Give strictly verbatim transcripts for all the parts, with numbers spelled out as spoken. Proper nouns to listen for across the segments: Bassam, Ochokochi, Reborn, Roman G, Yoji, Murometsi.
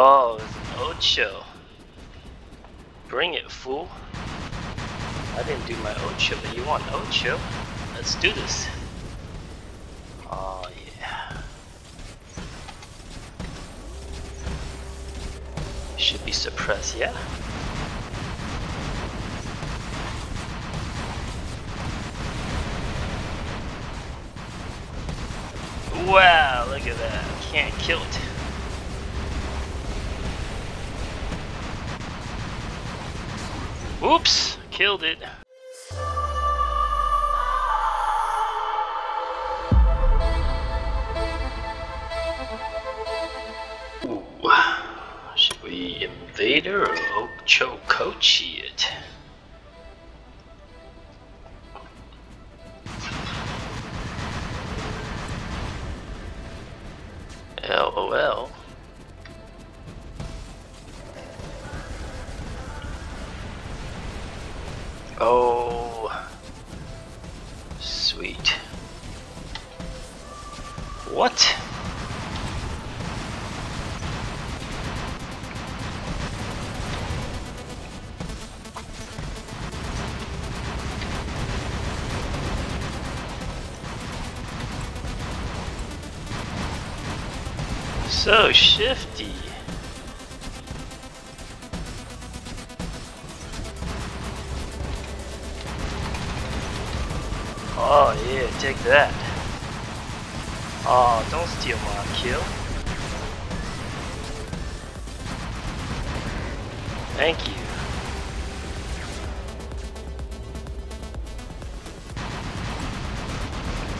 Oh, it's an Ocho. Bring it, fool. I didn't do my Ocho, but you want Ocho? Let's do this. Oh, yeah. Should be suppressed, yeah? Wow, look at that. Can't kill it. Oops, killed it. Ooh. Should we invade her or Ochokochi it? LOL. Oh, sweet. What? So shifty. Oh yeah, take that. Oh, don't steal my kill. Thank you.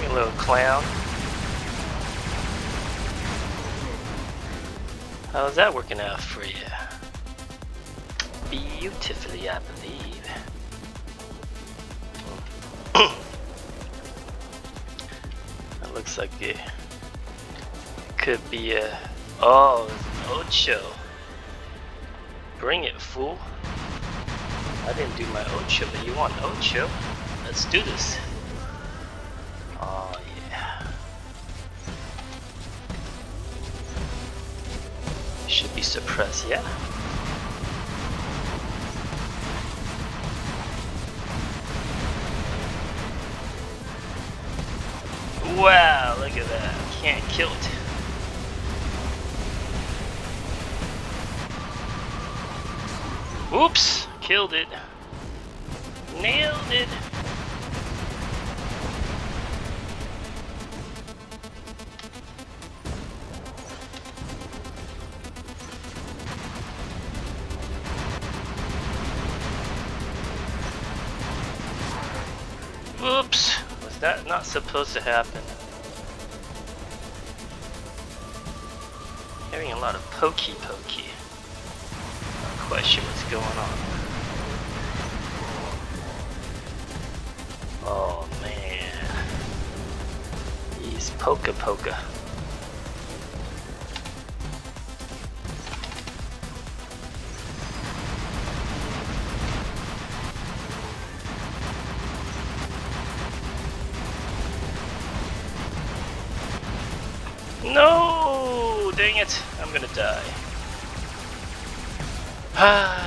You little clown. How's that working out for you? Beautifully, I believe. That looks like it could be a... Oh, it's an Ocho. Bring it, fool. I didn't do my Ocho, but you want Ocho? Let's do this. Oh, yeah. Should be suppressed, yeah? Wow, look at that. Can't kill it. Oops, killed it. Nailed it. Oops, was that not supposed to happen? Hearing a lot of pokey pokey. No question what's going on. Oh man. He's poka poka. No! Dang it! I'm gonna die. Ah!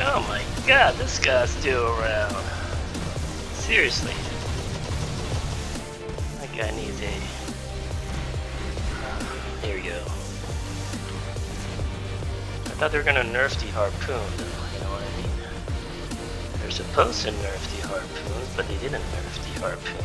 Oh my god, this guy's still around. Seriously. That guy needs a... There we go. I thought they were gonna nerf the harpoon, though, you know what I mean? They're supposed to nerf the harpoons, but they didn't nerf the harpoons.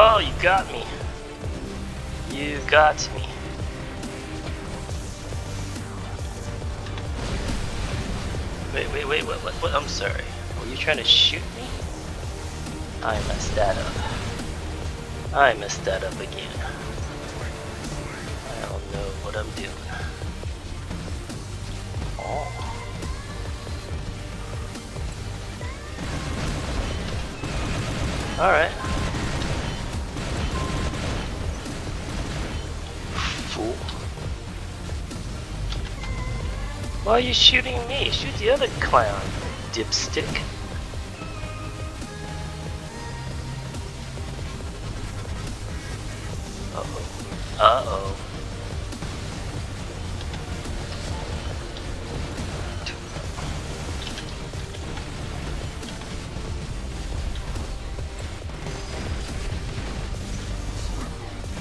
Oh, you got me. You You got me. Wait, wait, wait, what, what, what? I'm sorry. Were you trying to shoot me? I messed that up. I messed that up again. I don't know what I'm doing. Oh. All right. Fool. Why are you shooting me? Shoot the other clown, dipstick. Uh-oh. Uh-oh.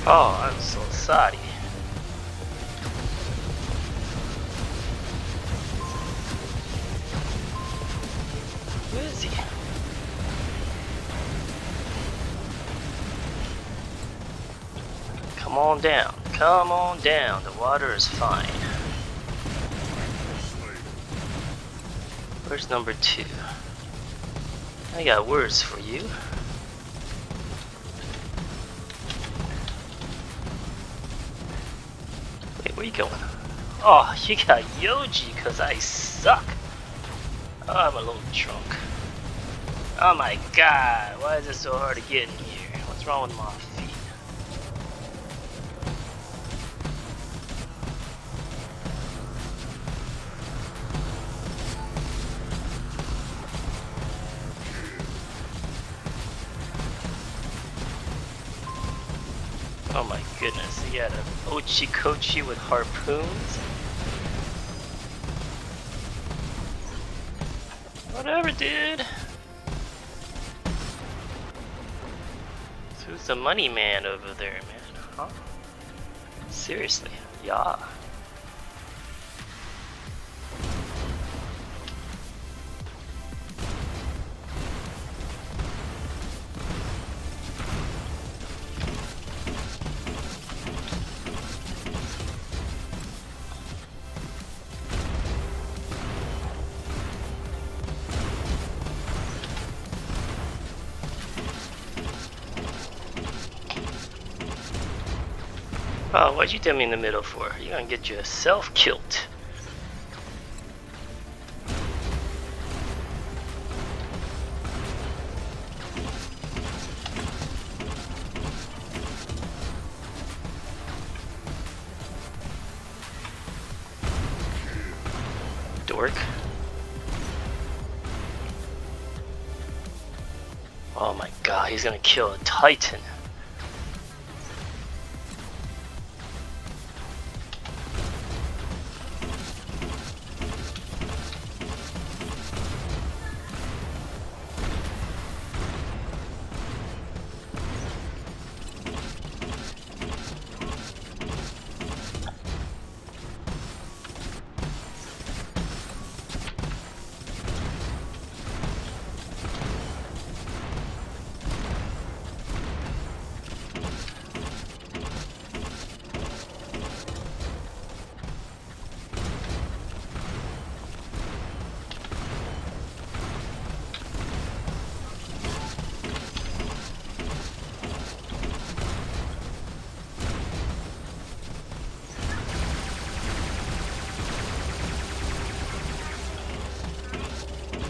Oh, I'm so sorry. Where is he? Come on down, come on down, the water is fine. Where's number two? I got words for you. Where you going? Oh, you got Yoji because I suck. Oh, I'm a little drunk. Oh my god, why is it so hard to get in here? What's wrong with my feet? Oh my goodness, you got a Ochokochi with harpoons. Whatever, dude. So who's the money man over there, man? Huh? Seriously, yeah. Oh, what'd you tell me in the middle for? You're gonna get yourself killed. Dork. Oh my god, he's gonna kill a titan.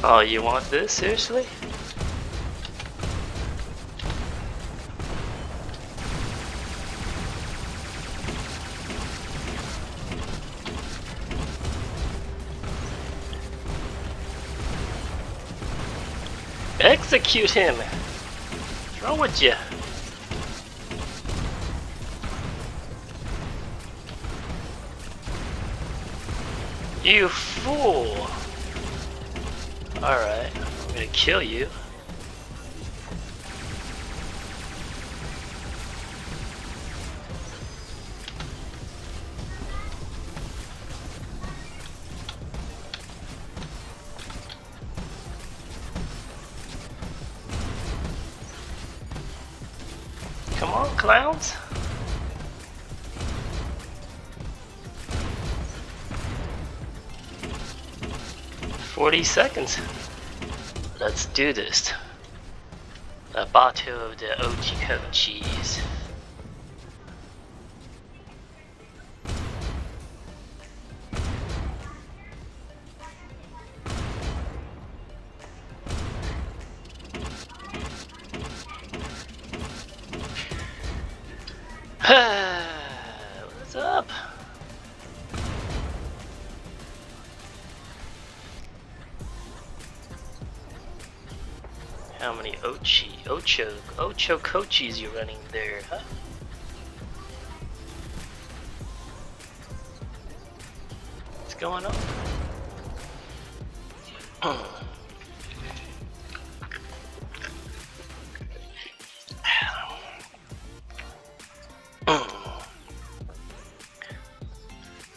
Oh, you want this? Seriously? Execute him! What's wrong with you? You fool! Alright, I'm gonna kill you. Come on, clowns. forty seconds. Let's do this. A battle of the Ochokochis. What's up? How many Ochi, Ocho, Ochokochis you running there, huh? What's going on?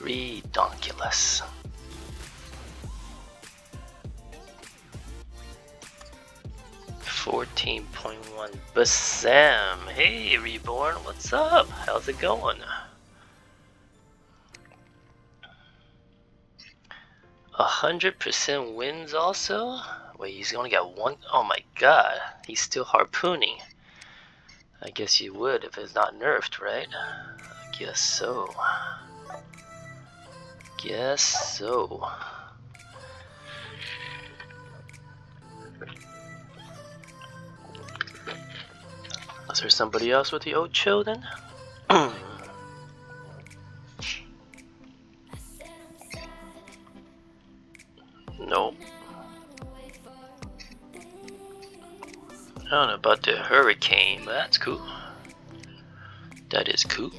Redonkulous. fourteen point one Bassam. Hey Reborn, what's up? How's it going? A hundred percent wins also? Wait, he's only got one. Oh my god, he's still harpooning. I guess you would if it's not nerfed, right? I guess so. Guess so. Is there somebody else with the Ocho then? Nope. I don't know about the hurricane, but that's cool. That is cool.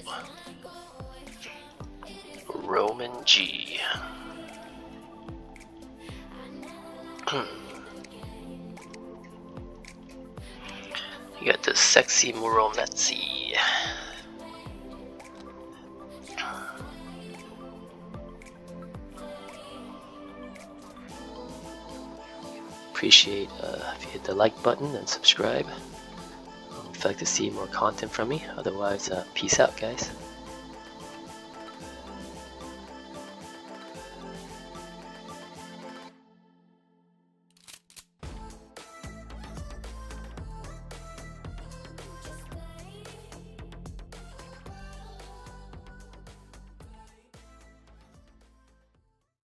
Roman G. You got the sexy Murometsi. Appreciate uh, if you hit the like button and subscribe. Um, if you'd like to see more content from me, otherwise, uh, peace out, guys.